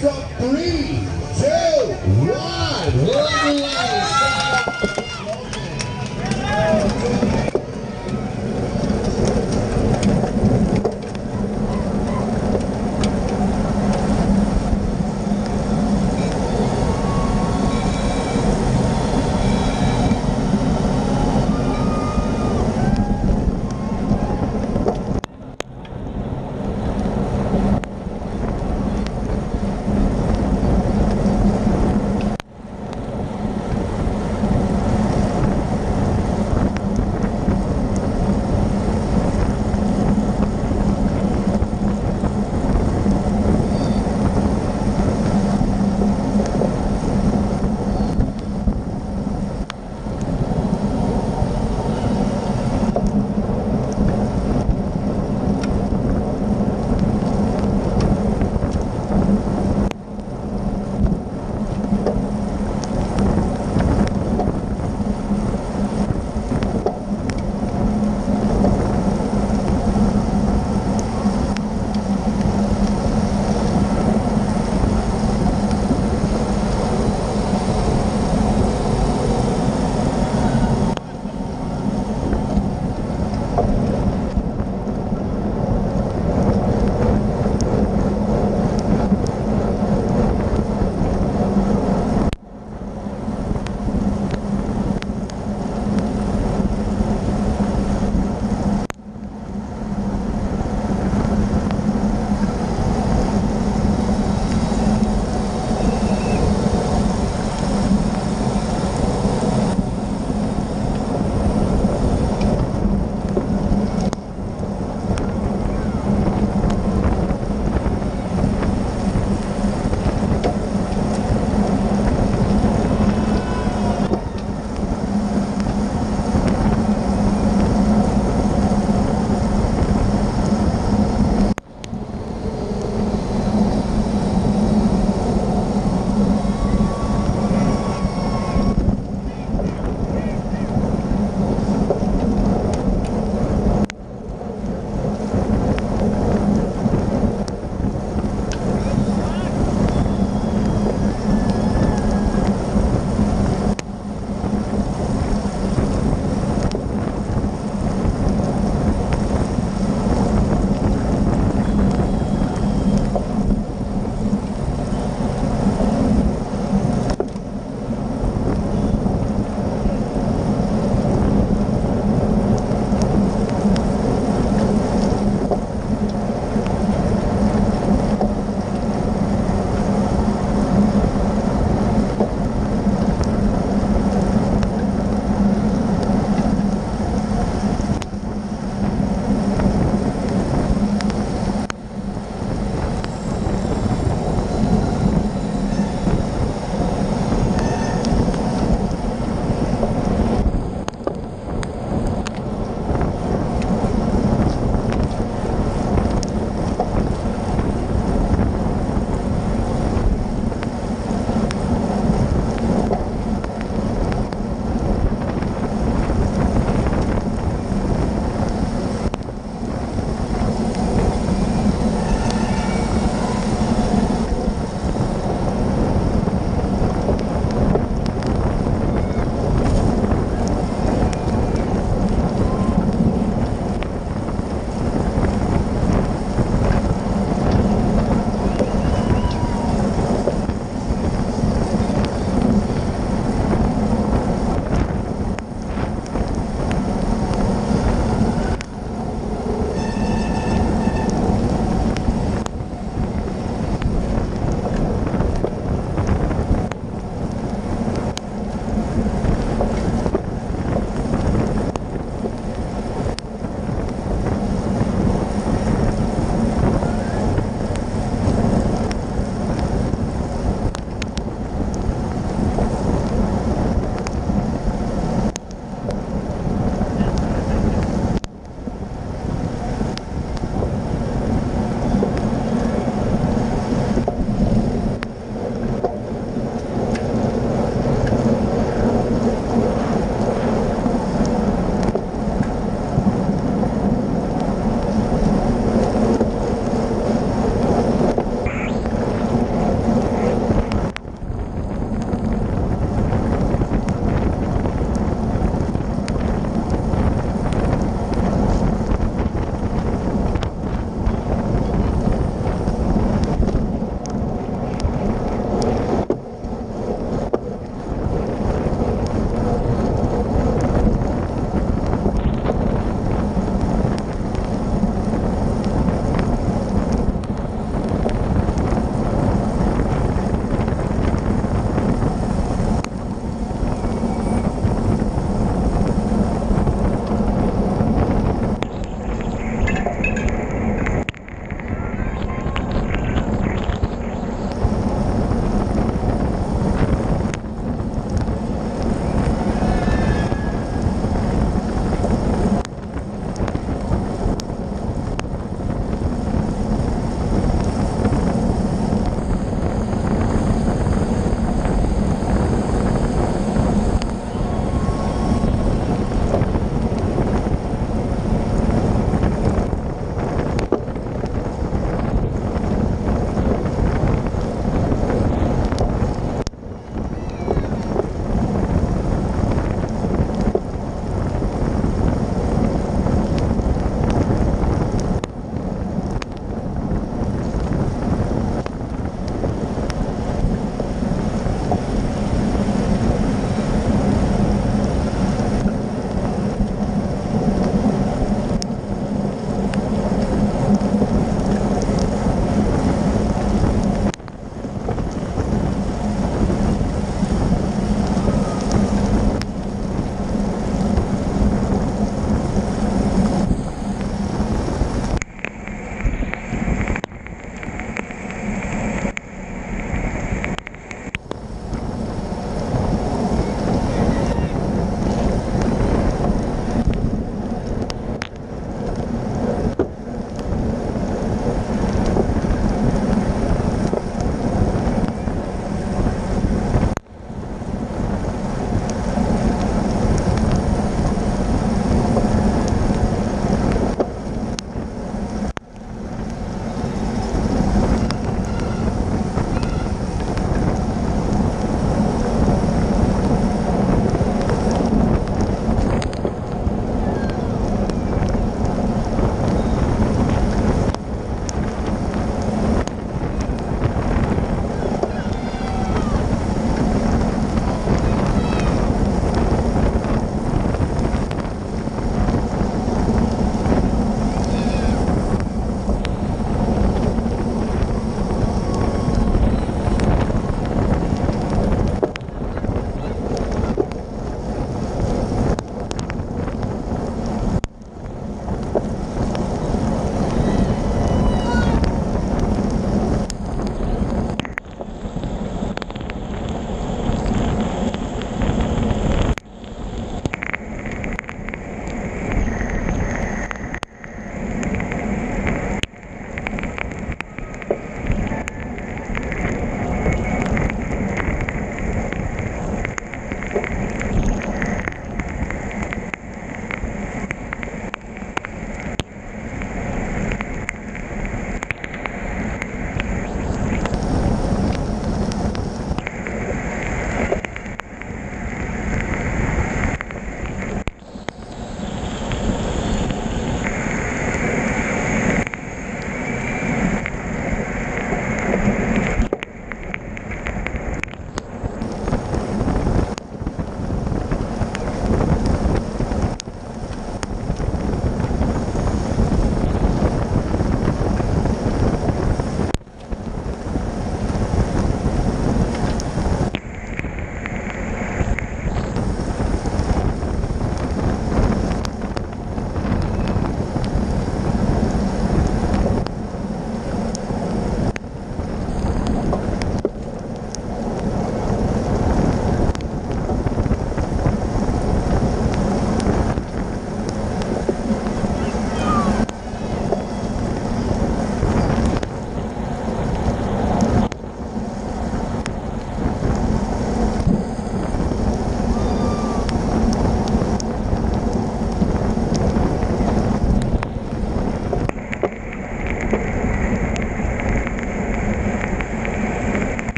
from 3, 2, 1.